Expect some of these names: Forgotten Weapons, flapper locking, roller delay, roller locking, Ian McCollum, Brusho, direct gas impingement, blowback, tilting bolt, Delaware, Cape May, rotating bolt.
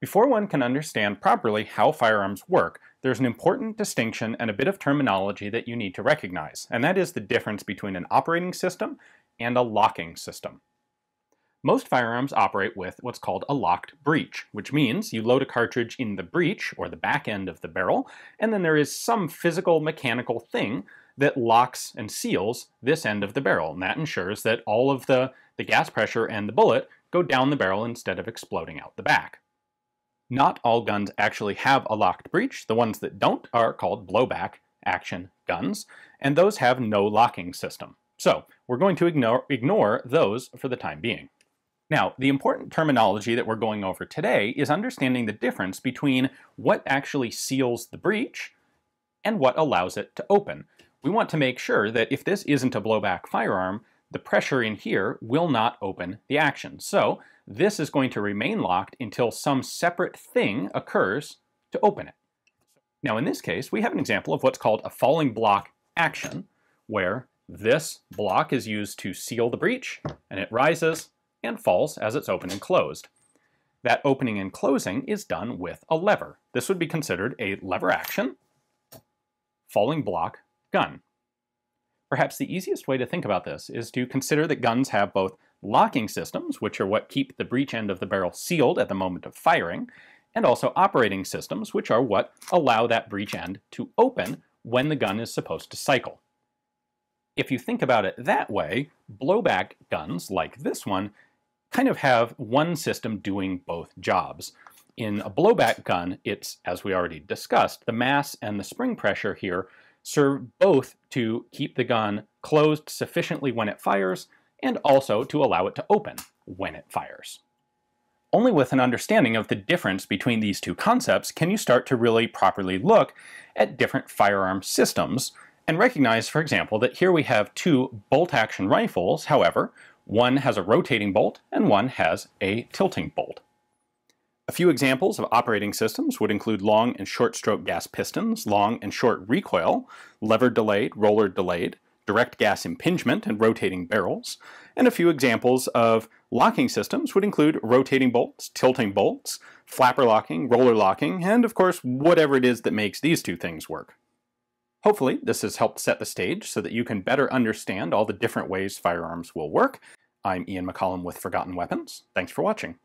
Before one can understand properly how firearms work, there's an important distinction and a bit of terminology that you need to recognize, and that is the difference between an operating system and a locking system. Most firearms operate with what's called a locked breech, which means you load a cartridge in the breech, or the back end of the barrel, and then there is some physical mechanical thing that locks and seals this end of the barrel, and that ensures that all of the gas pressure and the bullet go down the barrel instead of exploding out the back. Not all guns actually have a locked breech. The ones that don't are called blowback action guns, and those have no locking system. So we're going to ignore those for the time being. Now, the important terminology that we're going over today is understanding the difference between what actually seals the breech and what allows it to open. We want to make sure that if this isn't a blowback firearm, the pressure in here will not open the action. So this is going to remain locked until some separate thing occurs to open it. Now in this case, we have an example of what's called a falling block action, where this block is used to seal the breech, and it rises and falls as it's open and closed. That opening and closing is done with a lever. This would be considered a lever action, falling block gun. Perhaps the easiest way to think about this is to consider that guns have both locking systems, which are what keep the breech end of the barrel sealed at the moment of firing, and also operating systems, which are what allow that breech end to open when the gun is supposed to cycle. If you think about it that way, blowback guns like this one kind of have one system doing both jobs. In a blowback gun, it's, as we already discussed, the mass and the spring pressure here serve both to keep the gun closed sufficiently when it fires, and also to allow it to open when it fires. Only with an understanding of the difference between these two concepts can you start to really properly look at different firearm systems and recognize, for example, that here we have two bolt-action rifles. However, one has a rotating bolt and one has a tilting bolt. A few examples of operating systems would include long and short stroke gas pistons, long and short recoil, lever delayed, roller delayed, direct gas impingement, and rotating barrels. And a few examples of locking systems would include rotating bolts, tilting bolts, flapper locking, roller locking, and of course whatever it is that makes these two things work. Hopefully this has helped set the stage so that you can better understand all the different ways firearms will work. I'm Ian McCollum with Forgotten Weapons. Thanks for watching.